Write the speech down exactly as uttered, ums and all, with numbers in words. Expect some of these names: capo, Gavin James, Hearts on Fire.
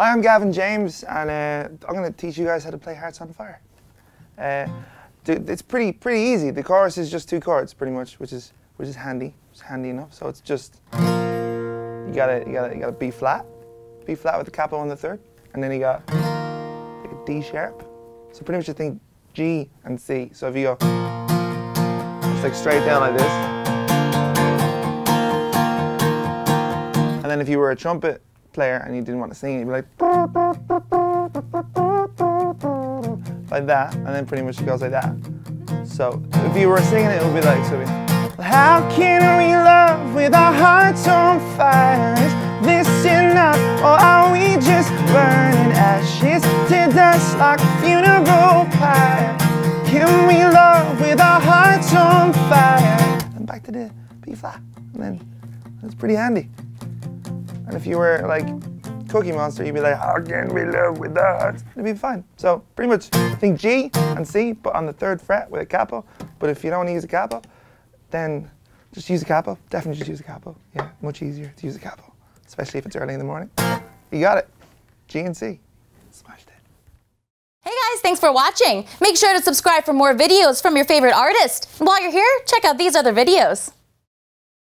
Hi, I'm Gavin James, and uh, I'm going to teach you guys how to play Hearts on Fire. Uh, it's pretty pretty easy. The chorus is just two chords, pretty much, which is which is handy. It's handy enough. So it's just you gotta you gotta you gotta B flat, B flat with the capo on the third, and then you got like a D sharp. So pretty much you think G and C. So if you go, it's like straight down like this. And then if you were a trumpet player and you didn't want to sing, you'd be like like that, and then pretty much it goes like that. So if you were singing it, it would be like, so be, how can we love with our hearts on fire? Is this enough, or are we just burning ashes to dust like funeral pyre? Can we love with our hearts on fire? And back to the B flat, and then it's pretty handy. And if you were like Cookie Monster, you'd be like, how can we live with that? It'd be fine. So pretty much think G and C, but on the third fret with a capo. But if you don't want to use a capo, then just use a capo. Definitely just use a capo. Yeah, much easier to use a capo, especially if it's early in the morning. You got it. G and C. Smashed it. Hey guys, thanks for watching. Make sure to subscribe for more videos from your favorite artist. And while you're here, check out these other videos.